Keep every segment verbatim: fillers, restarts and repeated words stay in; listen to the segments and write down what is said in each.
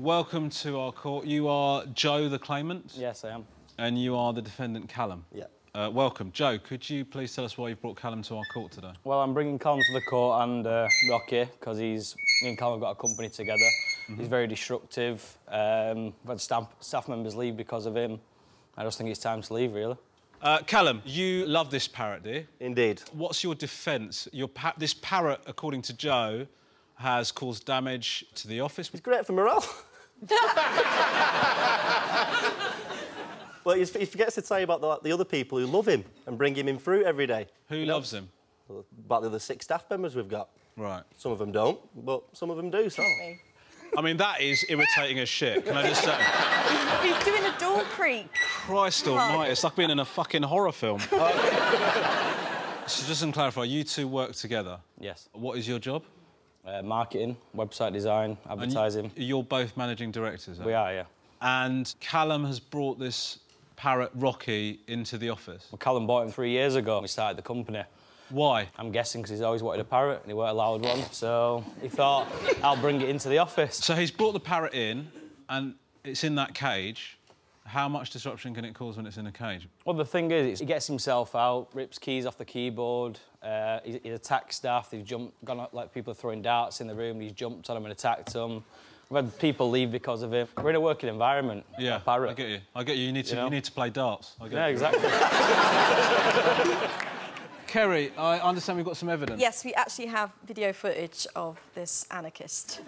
welcome to our court. You are Joe, the claimant. Yes, I am. And you are the defendant, Callum. Yeah. Uh, welcome. Joe, could you please tell us why you've brought Callum to our court today? Well, I'm bringing Callum to the court and uh, Rocky, because he's... me and Callum have got a company together. Mm-hmm. He's very destructive. Um, I've had staff, staff members leave because of him. I just think it's time to leave, really. Uh, Callum, you love this parrot, dear. Indeed. What's your defence? Your pa this parrot, according to Joe, has caused damage to the office. It's great for morale. Well, he forgets to tell you about the, the other people who love him and bring him in fruit every day. Who you loves know? him? Well, about the other six staff members we've got. Right. Some of them don't, but some of them do, so... I mean, that is irritating as shit, can I just say? He's doing a door creak. Christ almighty, it's like being in a fucking horror film. So just to clarify, you two work together? Yes. What is your job? Uh, marketing, website design, advertising. You, you're both managing directors, eh? We are, yeah. And Callum has brought this parrot, Rocky, into the office? Well, Callum bought him three years ago. We started the company. Why? I'm guessing because he's always wanted a parrot and he weren't allowed one, so he thought, I'll bring it into the office. So he's brought the parrot in and it's in that cage. How much disruption can it cause when it's in a cage? Well, the thing is, he gets himself out, rips keys off the keyboard, uh, he, he attacks staff, they've jumped, gone out, like people are throwing darts in the room, he's jumped on them and attacked them. We've had people leave because of him. We're in a working environment. Yeah, a parrot. I get you. I get you. You need to, you know? you need to play darts. I get yeah, you. exactly. Kerry, I understand we've got some evidence. Yes, we actually have video footage of this anarchist.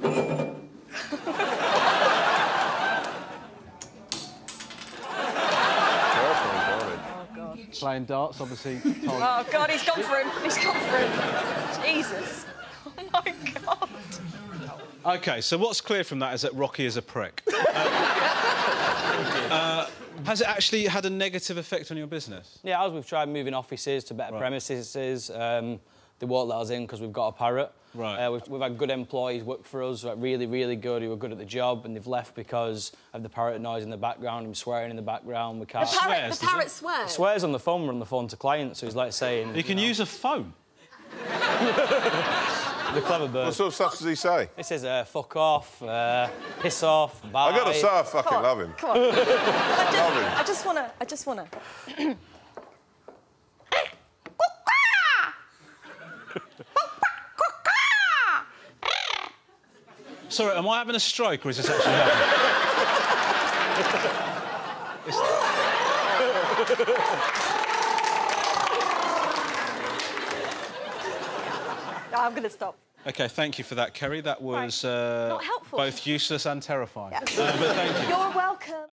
Oh, God. Playing darts, obviously. Oh, God, he's gone for him. He's gone for him. Jesus. Oh, my God. OK, so what's clear from that is that Rocky is a prick. um, uh, Has it actually had a negative effect on your business? Yeah, as we've tried moving offices to better right. premises, um, they won't let us in because we've got a parrot. Right. Uh, we've, we've had good employees work for us, like really, really good, who were good at the job, and they've left because of the parrot noise in the background, him swearing in the background. We can't. The parrot swears. The parrot swears. He swears on the phone. We're on the phone to clients, so he's like saying. He can you know, use a phone. The clever bird. What sort of stuff does he say? He says, uh, fuck off, uh, piss off, bye. I gotta say, I fucking on, love him. Come on. I, just, love him. I just wanna, I just wanna. Sorry, am I having a stroke or is this actually happening? It's... I'm going to stop. OK, thank you for that, Kerry. That was... Right. Uh, Not helpful. Both useless and terrifying. Yeah. Uh, but thank you. You're welcome.